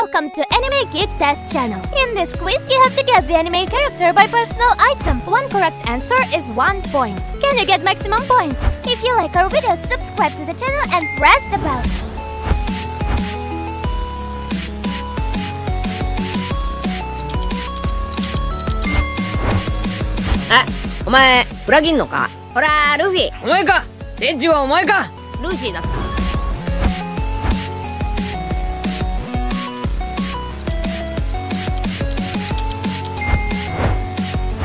Welcome to Anime Geek Test channel. In this quiz, you have to guess the anime character by personal item. One correct answer is 1 point. Can you get maximum points? If you like our videos, subscribe to the channel and press the bell. Eh, お前裏切んのか？ほら、ルフィ。お前か。デッジはお前か。ルーシーだった。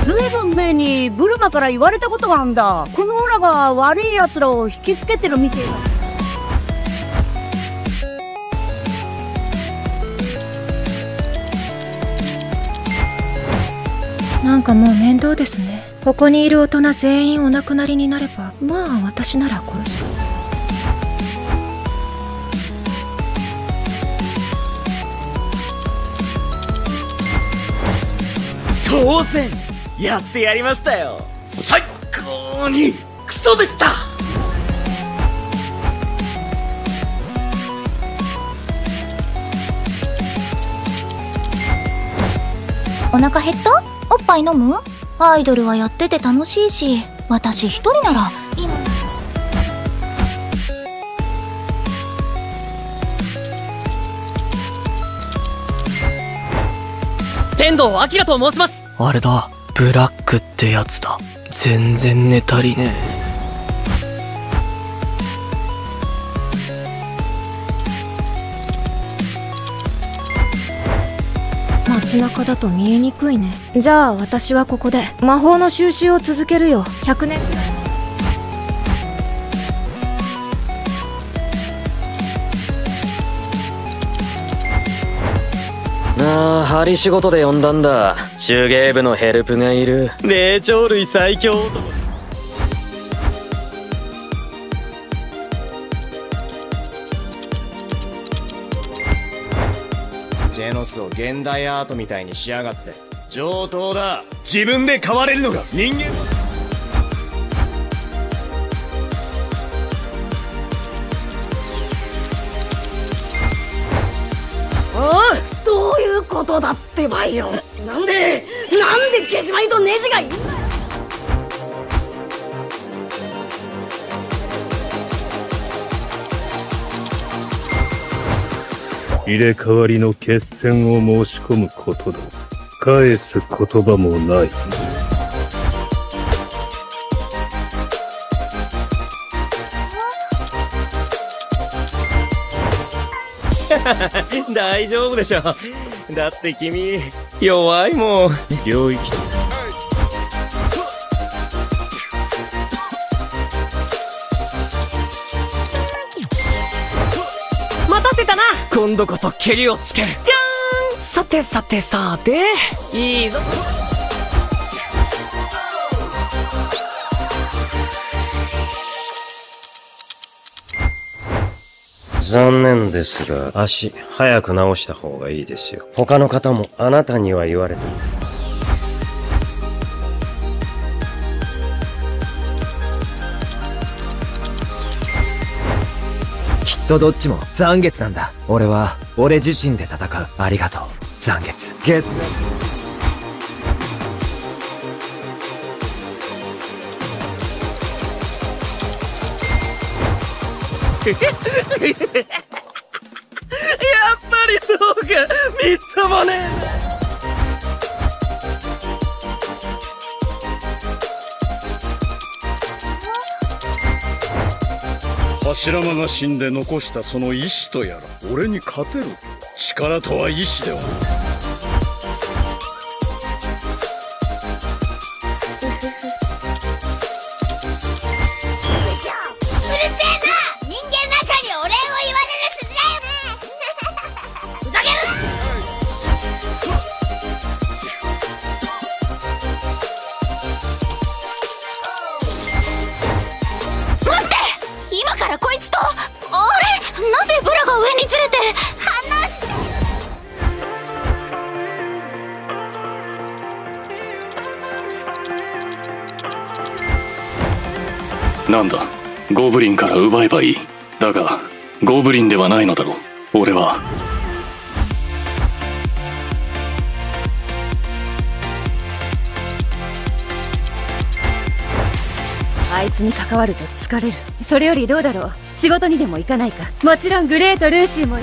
ずいぶん前にブルマから言われたことがあるんだ。このオラが悪いやつらを引きつけてるみてえだ。なんかもう面倒ですね。ここにいる大人全員お亡くなりになれば、まあ私なら殺します。当然やってやりましたよ。最高にクソでした。お腹減った？おっぱい飲む？アイドルはやってて楽しいし、私一人なら今。天童明と申します。あれだ、ブラックってやつだ。全然寝足りねえ。街中だと見えにくいね。じゃあ私はここで魔法の収集を続けるよ。100年くらい。ああ、針仕事で呼んだんだ。手芸部のヘルプがいる。霊長類最強男。ジェノスを現代アートみたいにしやがって。上等だ。自分で買われるのが人間だ。おい、どういうことだってばよ。なんでゲジマイとネジがいんだよ。入れ替わりの決戦を申し込むことだ。返す言葉もない。大丈夫でしょ。だって君弱いもん。領域。待たせたな。今度こそ蹴りをつける。じゃーん。さてさてさて、いいぞ。残念ですが、足早く直した方がいいですよ。他の方もあなたには言われてる。きっとどっちも残月なんだ。俺は俺自身で戦う。ありがとう残月。月面やっぱりそうか。みっともねえ。柱間が死んで残したその意志とやら、俺に勝てる力とは意志ではない。こいつと俺、なぜブラが上に連れて。話して。なんだ、ゴブリンから奪えばいい。だがゴブリンではないのだろう。俺は術に関わると疲れる。それよりどうだろう、仕事にでも行かないか。もちろんグレートルーシーも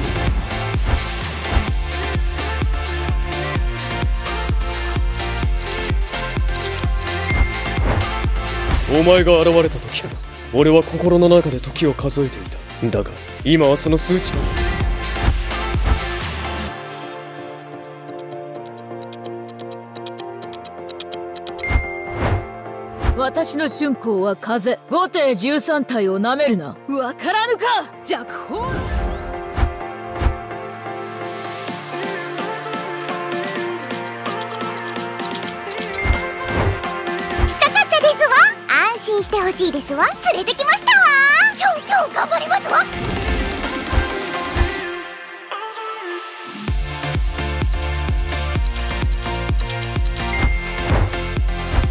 お前が現れた時から俺は心の中で時を数えていた。だが今はその数値が。私の春光は風、五帝十三体をなめるな。わからぬか、弱法。したかったですわ。安心してほしいですわ。連れてきましたわ。今日頑張りますわ。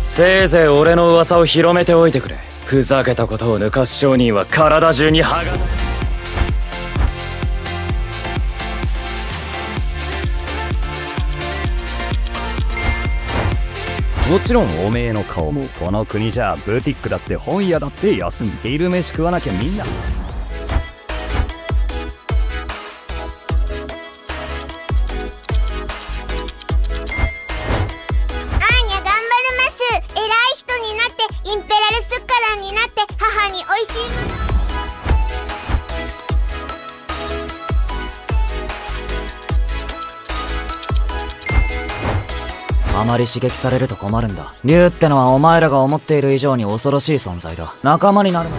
せいぜい俺の噂を広めておいてくれ。ふざけたことを抜かす商人は体中に歯が。もちろんおめえの顔も。この国じゃブティックだって本屋だって休み。昼飯食わなきゃみんな。あまり刺激されると困るんだ。竜ってのはお前らが思っている以上に恐ろしい存在だ。仲間になるの。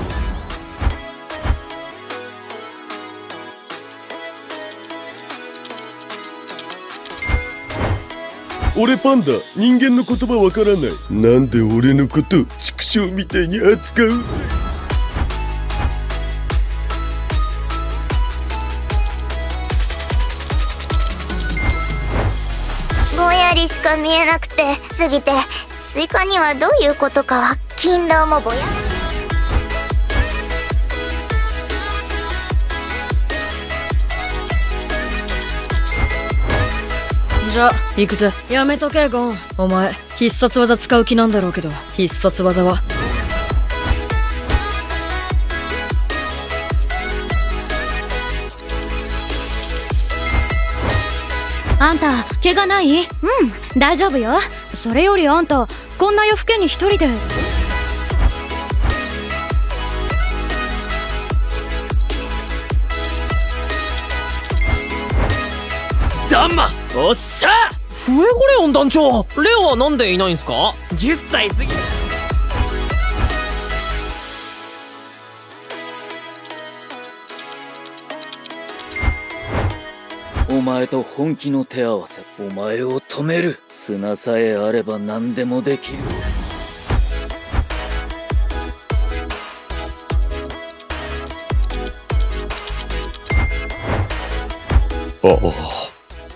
俺パンダ、人間の言葉わからない。なんで俺のこと畜生みたいに扱う。ぼんやりしか見えなくてすぎて、スイカにはどういうことかは勤労もぼやり。じゃあ行くぜ。やめとけゴン。お前必殺技使う気なんだろうけど、必殺技はあんた、怪我ない？うん、大丈夫よ。それよりあんた、こんな夜更けに一人で。ダンマ、おっしゃ！フエゴレオン団長、レオはなんでいないんすか？10歳過ぎ。お前と本気の手合わせ。お前を止める。砂さえあれば何でもできる。ああ、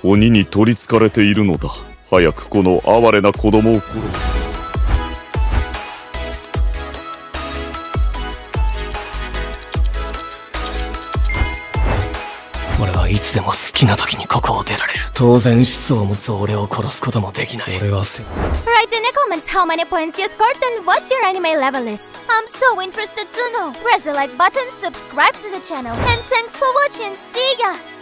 鬼に取りつかれているのだ。早くこの哀れな子供を殺す。俺はいつでも好きな時にここを出られる。当然思想を持つ俺を殺すこともできない。俺はWrite in the comments how many points you scored and what your anime level is. I'm so interested to know. Press the like button, subscribe to the channel, and thanks for watching. See ya!